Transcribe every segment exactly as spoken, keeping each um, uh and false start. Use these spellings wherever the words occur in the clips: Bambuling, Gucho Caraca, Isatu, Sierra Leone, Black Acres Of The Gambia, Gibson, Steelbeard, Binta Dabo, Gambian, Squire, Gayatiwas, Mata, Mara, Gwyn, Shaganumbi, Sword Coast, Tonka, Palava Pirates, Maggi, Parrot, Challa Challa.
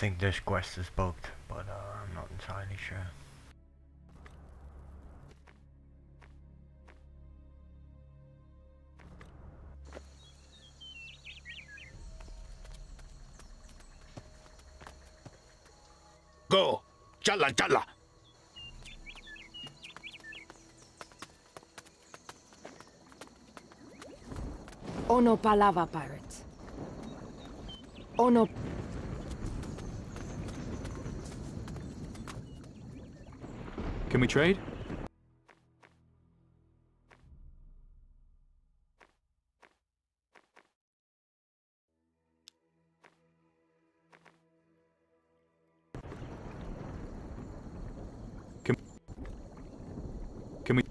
think this quest is bugged, but uh, I'm not entirely sure. Go! Challa Challa! Ono Palava Pirates. Ono... Can we trade? Can, can we?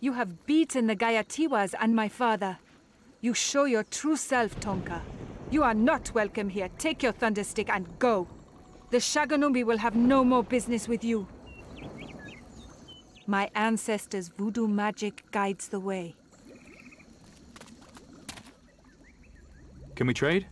You have beaten the Gayatiwas and my father. You show your true self, Tonka. You are not welcome here. Take your thunderstick and go. The Shaganumbi will have no more business with you. My ancestors' voodoo magic guides the way. Can we trade?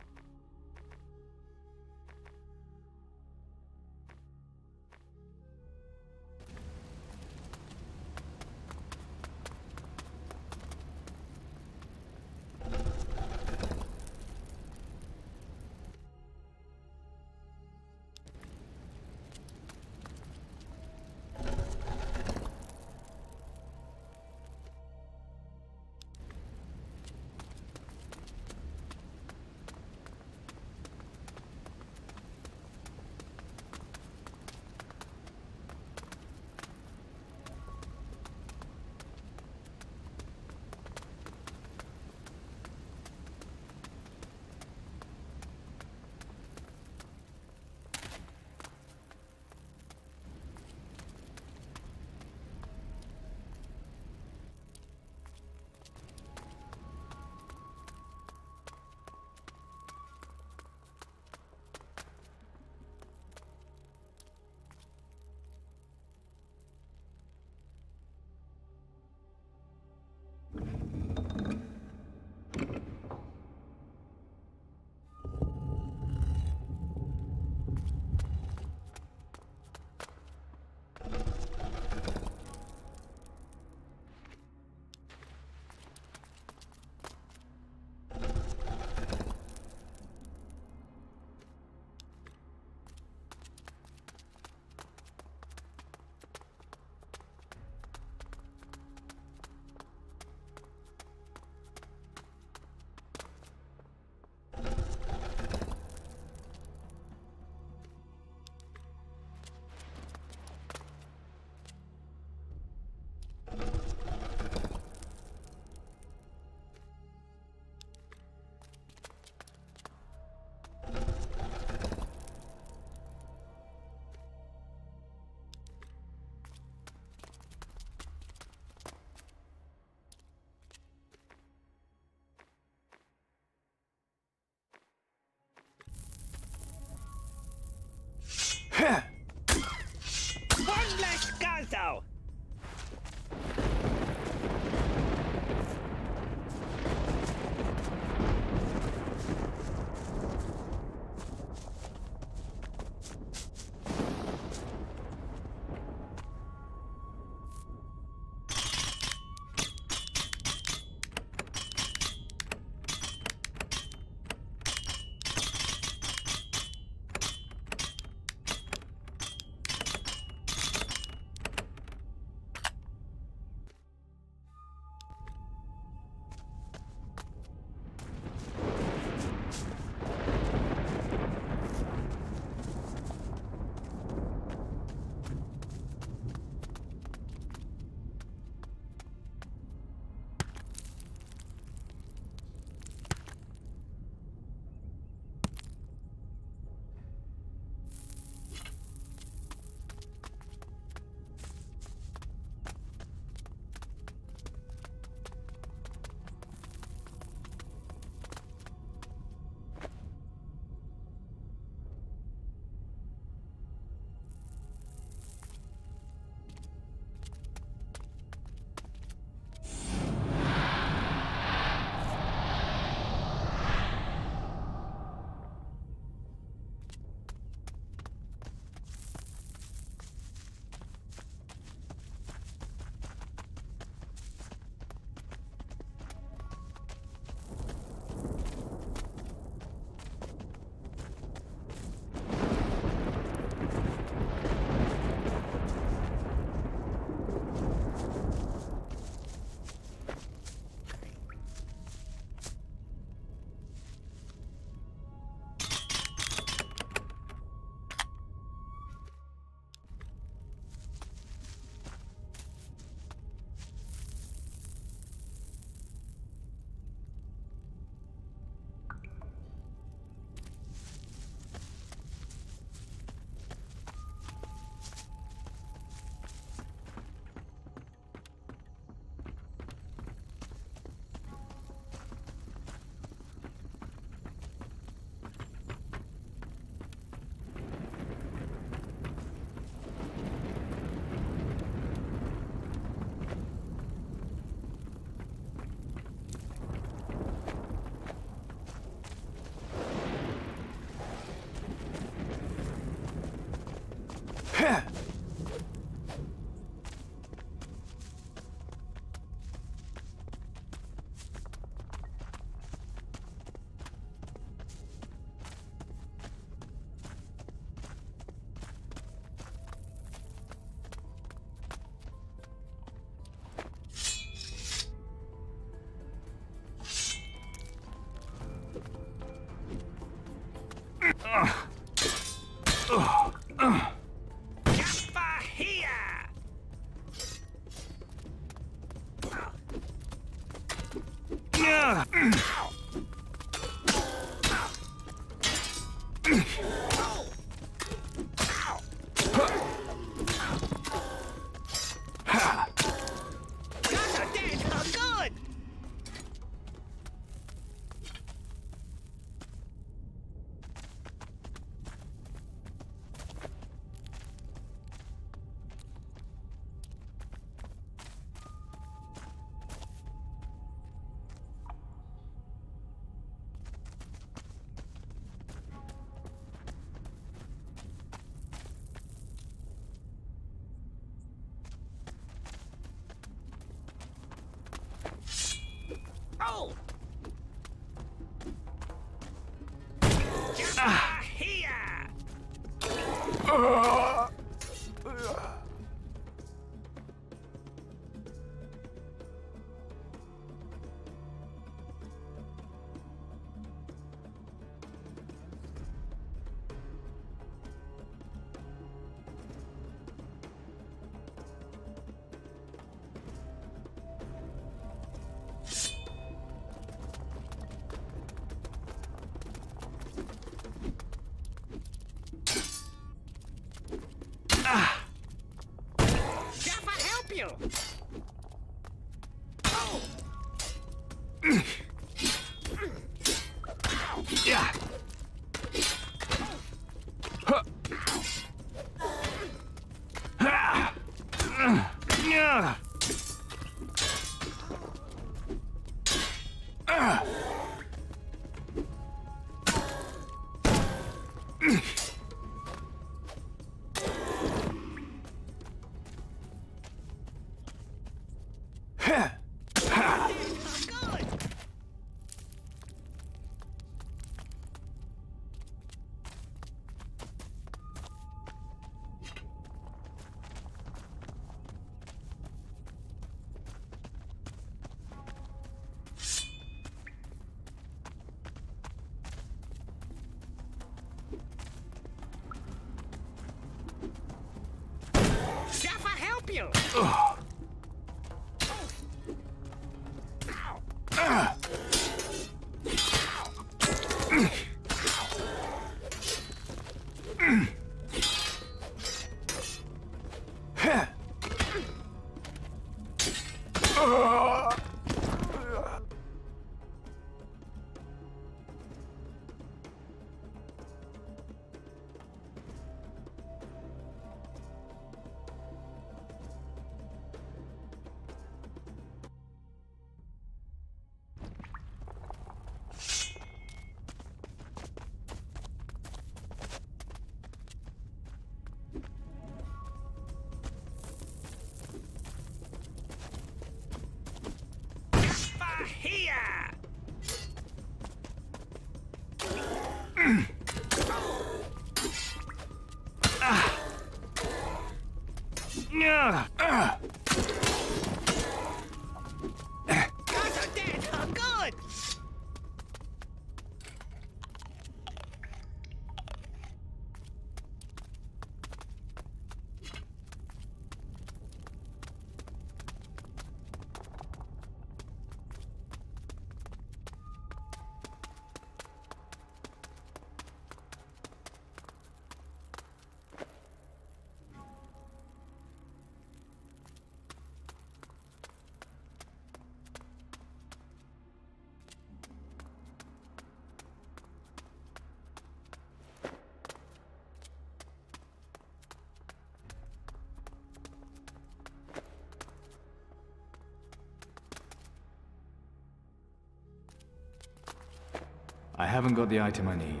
I haven't got the item I need.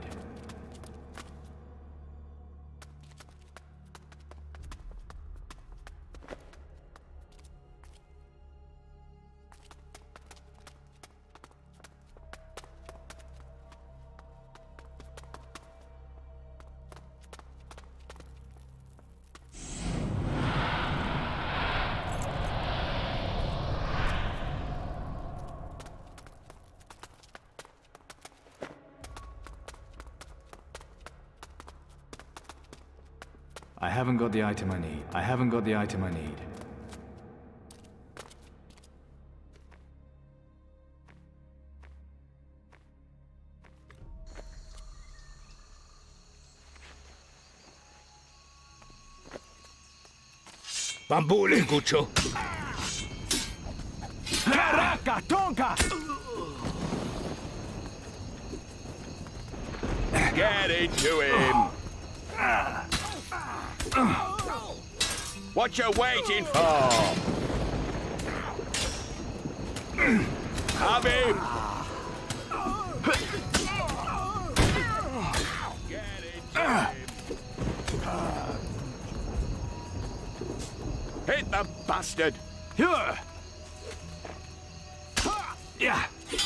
I haven't got the item I need. I haven't got the item I need. Bambuling, Gucho. Caraca, Tonka! Get into him! What you waiting for? Have him! Get it, hit the bastard!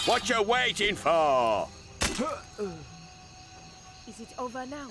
What you waiting for? Is it over now?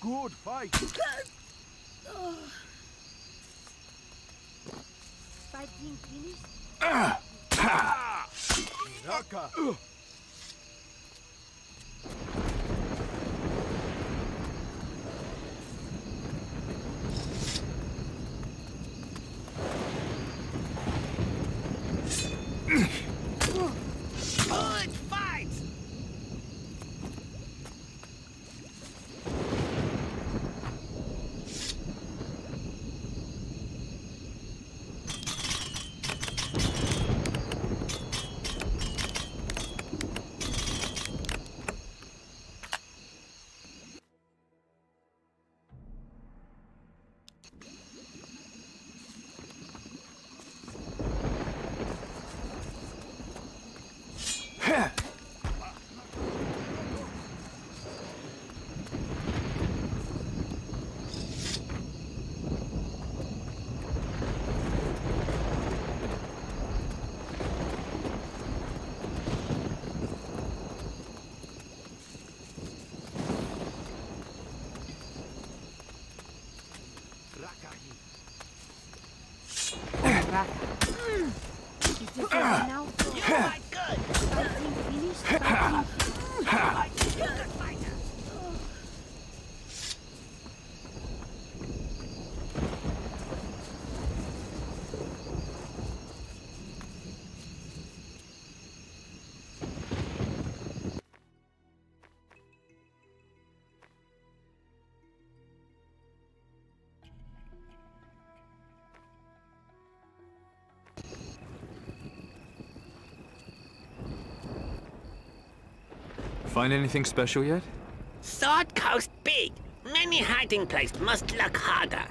Fighting finished? Tonka! Uh. Find anything special yet? Sword Coast big. Many hiding places must look harder.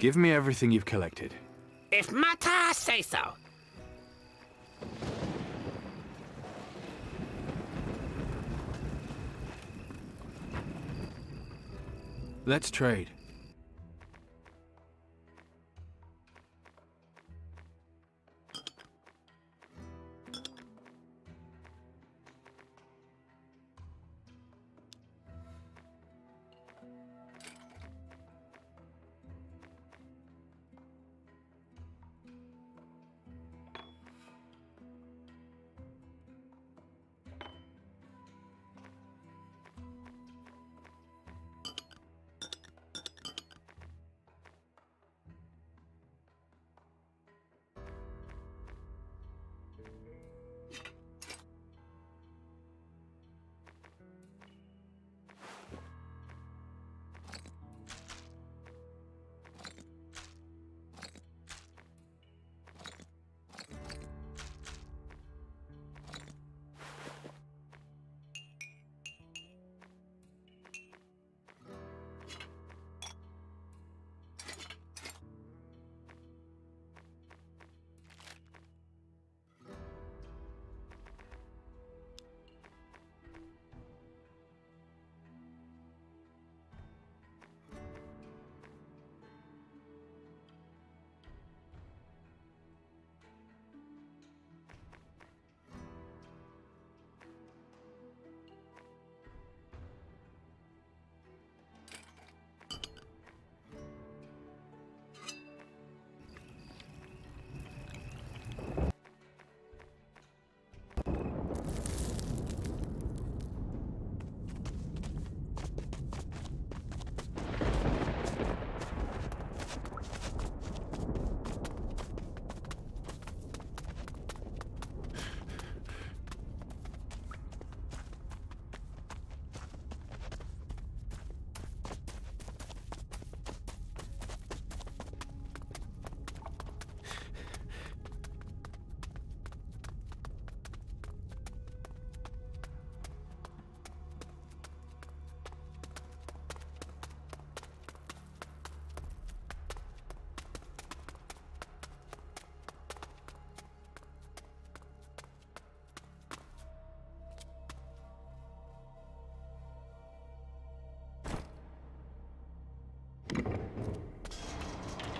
Give me everything you've collected. If Mata say so. Let's trade.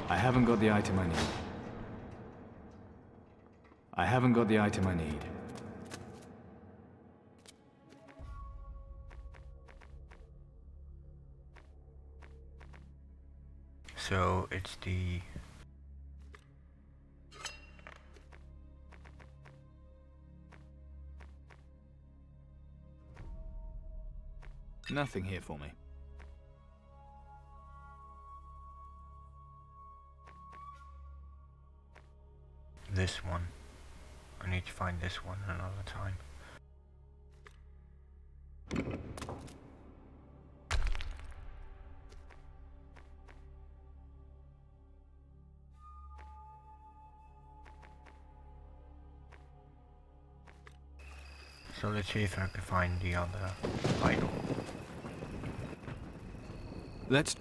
I haven't got the item I need. I haven't got the item I need. So it's the Nothing here for me. This one. I need to find this one another time. So let's see if I can find the other idol. Let's...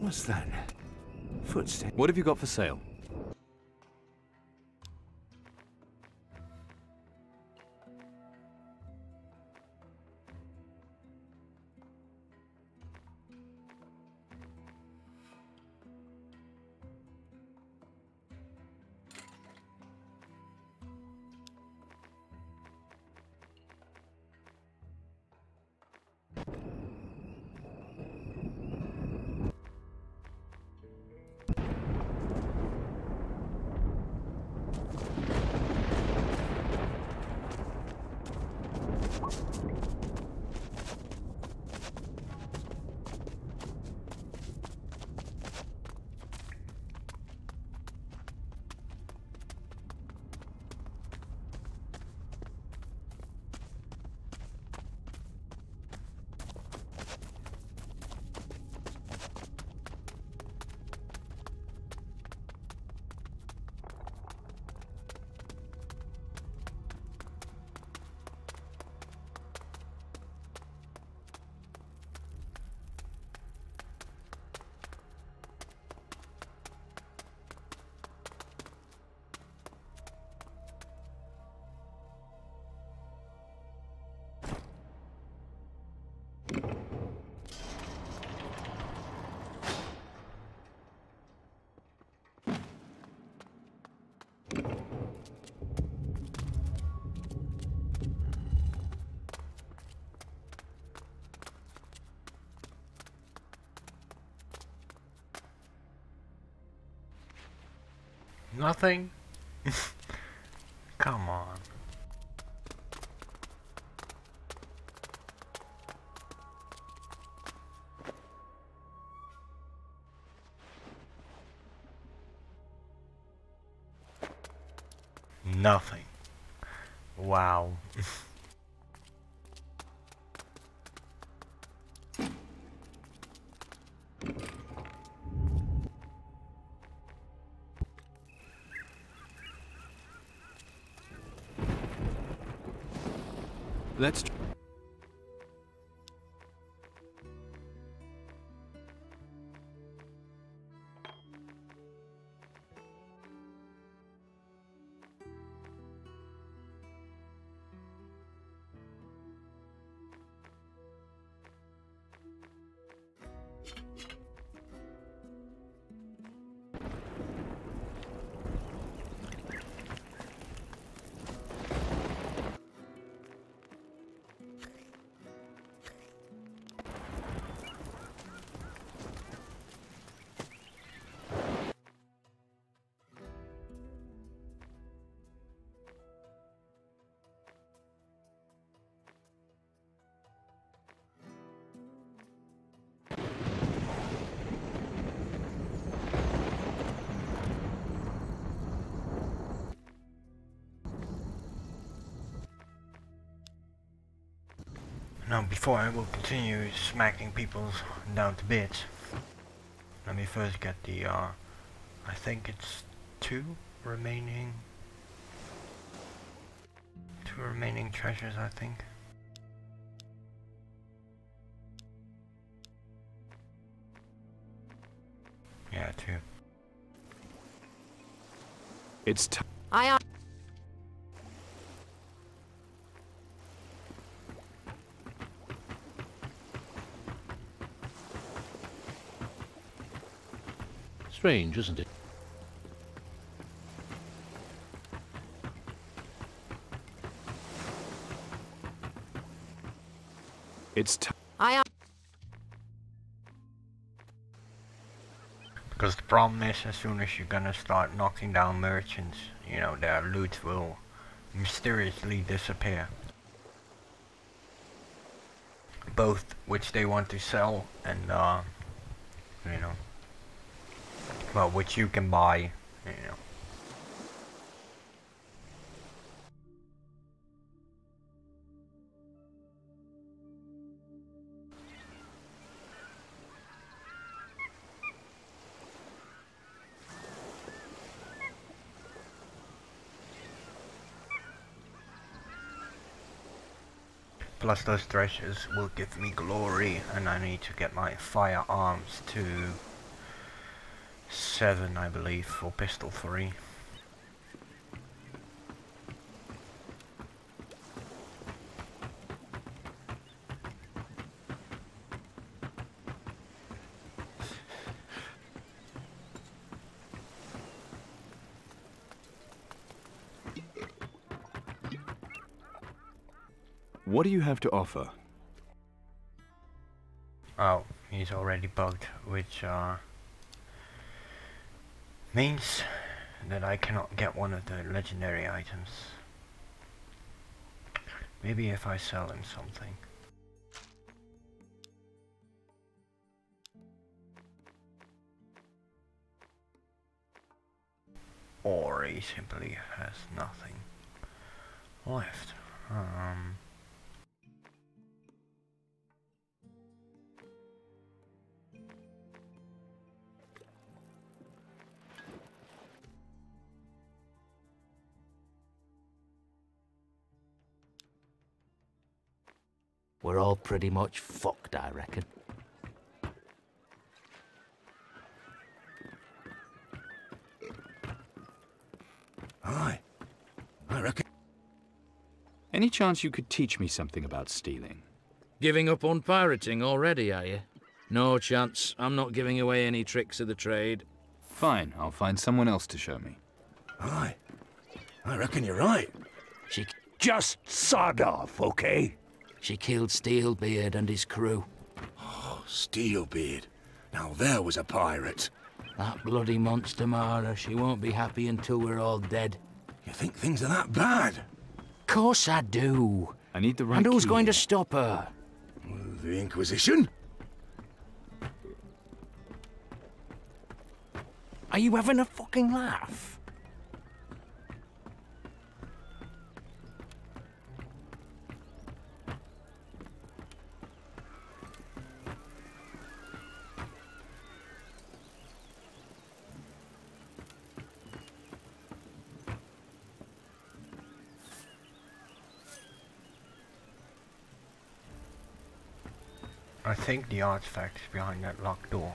What's that? Footsteps. What have you got for sale? Nothing? Come on. Nothing. Wow. Let's try. Now before I will continue smacking people down to bits, let me first get the, uh, I think it's two remaining, two remaining treasures, I think. Yeah, two. It's time. I. Strange, isn't it? It's time. I. Because the problem is, as soon as you're gonna start knocking down merchants, you know, their loot will mysteriously disappear. Both which they want to sell and, uh, you know, well, which you can buy, you know. Plus those treasures will give me glory, and I need to get my firearms to seven, I believe, for pistol three. What do you have to offer? Oh, he's already bugged, which uh, means that I cannot get one of the legendary items. Maybe if I sell him something. Or he simply has nothing left. Um... We're all pretty much fucked, I reckon. Aye, I reckon. Any chance you could teach me something about stealing? Giving up on pirating already, are you? No chance. I'm not giving away any tricks of the trade. Fine, I'll find someone else to show me. Aye, I reckon you're right. She just sod off, okay? She killed Steelbeard and his crew. Oh, Steelbeard. Now there was a pirate. That bloody monster Mara, she won't be happy until we're all dead. You think things are that bad? Course I do. I need the right And who's key. Going to stop her? Well, the Inquisition? Are you having a fucking laugh? I think the artifact is behind that locked door.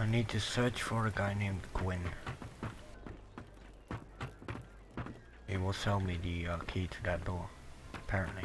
I need to search for a guy named Gwyn. He will sell me the uh, key to that door, apparently.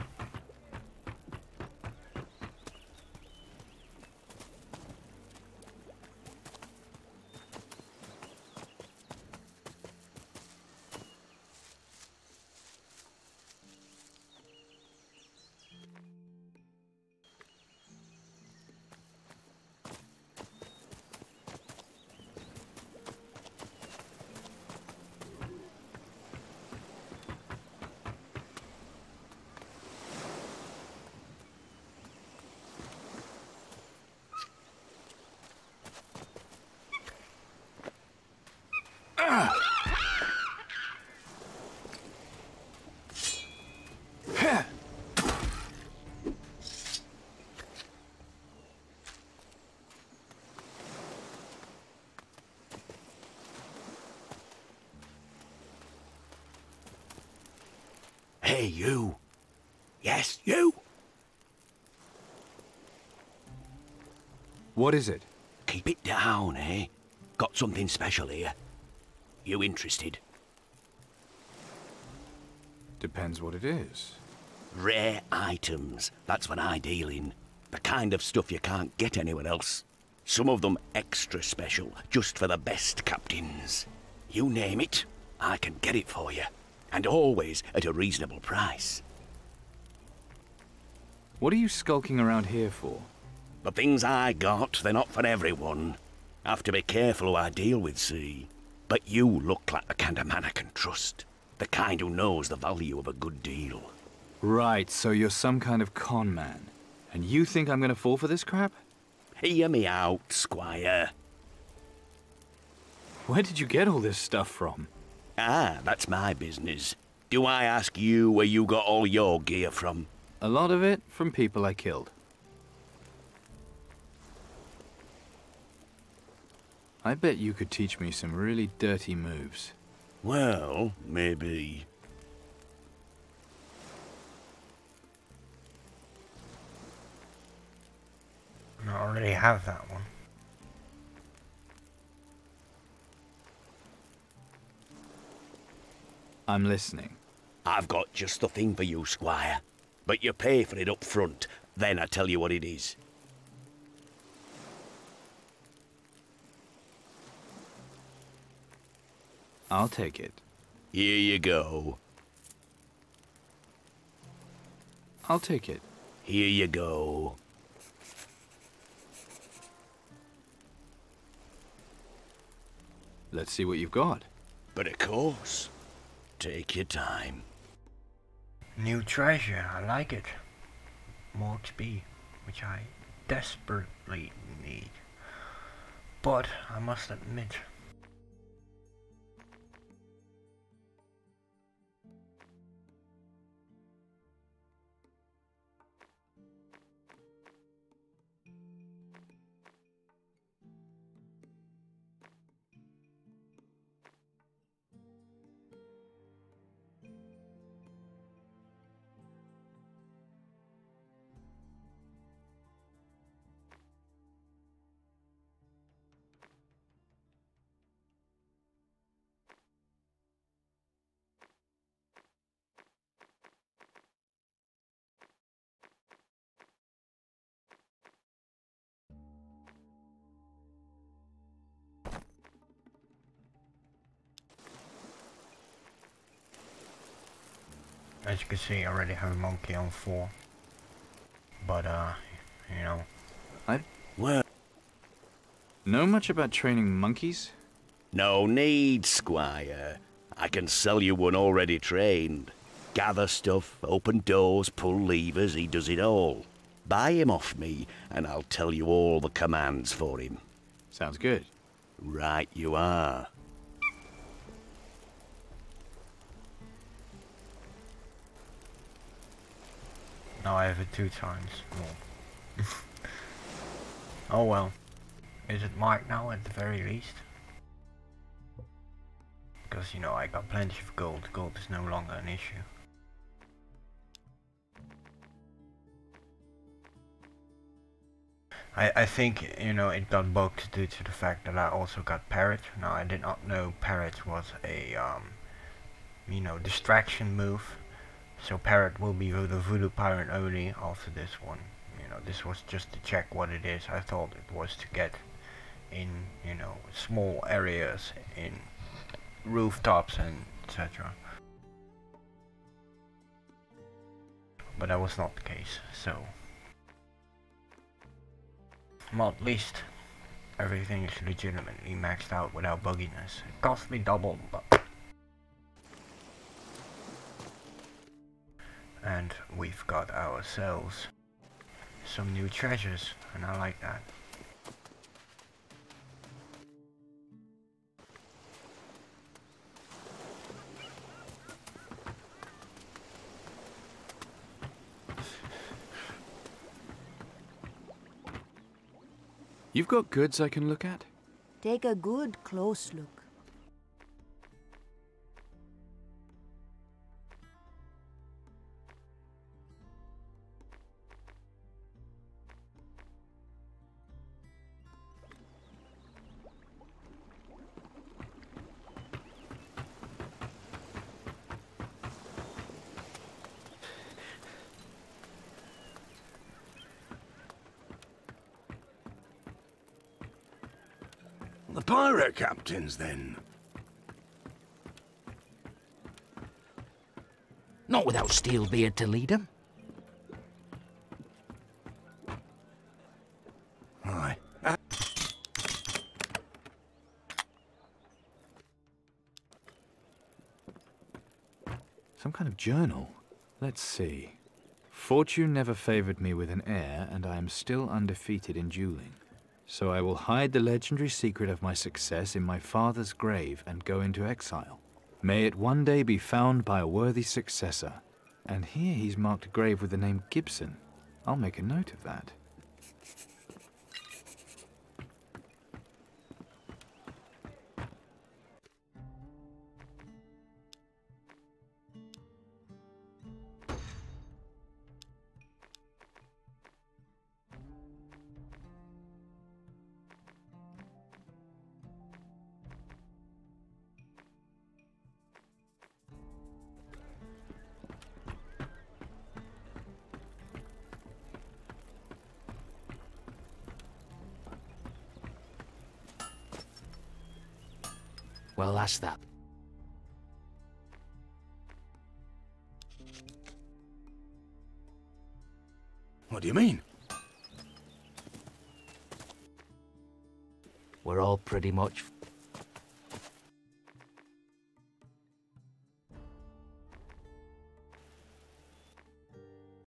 Hey, you. Yes, you. What is it? Keep it down, eh? Got something special here. You interested? Depends what it is. Rare items. That's what I deal in. The kind of stuff you can't get anywhere else. Some of them extra special, just for the best captains. You name it, I can get it for you. And always at a reasonable price. What are you skulking around here for? The things I got, they're not for everyone. I have to be careful who I deal with, see? But you look like the kind of man I can trust. The kind who knows the value of a good deal. Right, so you're some kind of con man. And you think I'm gonna fall for this crap? Hear me out, Squire. Where did you get all this stuff from? Ah, that's my business. Do I ask you where you got all your gear from? A lot of it from people I killed. I bet you could teach me some really dirty moves. Well, maybe. I already have that one. I'm listening. I've got just the thing for you, Squire. But you pay for it up front, then I tell you what it is. I'll take it. Here you go. I'll take it. Here you go. Let's see what you've got. But of course. Take your time. New treasure, I like it. More X P, which I desperately need. But I must admit, as you can see, I already have a monkey on four. But, uh, you know. I... Well... Know much about training monkeys? No need, Squire. I can sell you one already trained. Gather stuff, open doors, pull levers, he does it all. Buy him off me, and I'll tell you all the commands for him. Sounds good. Right you are. Now I have it two times more. Oh well. Is it marked now at the very least? Because you know I got plenty of gold. Gold is no longer an issue. I, I think, you know, it got bugged due to the fact that I also got Parrot. Now, I did not know Parrot was a, um, you know, distraction move. So Parrot will be the Voodoo Pirate only after this one. You know, this was just to check what it is. I thought it was to get in, you know, small areas, in rooftops and et cetera. But that was not the case, so... well, at least everything is legitimately maxed out without bugginess. It cost me double, but... and we've got ourselves some new treasures, and I like that. You've got goods I can look at? Take a good close look. The pirate captains, then. Not without Steelbeard to lead them. Aye. Uh Some kind of journal. Let's see. Fortune never favored me with an heir, and I am still undefeated in dueling. So I will hide the legendary secret of my success in my father's grave and go into exile. May it one day be found by a worthy successor. And here he's marked a grave with the name Gibson. I'll make a note of that. Well, that's that. What do you mean? We're all pretty much...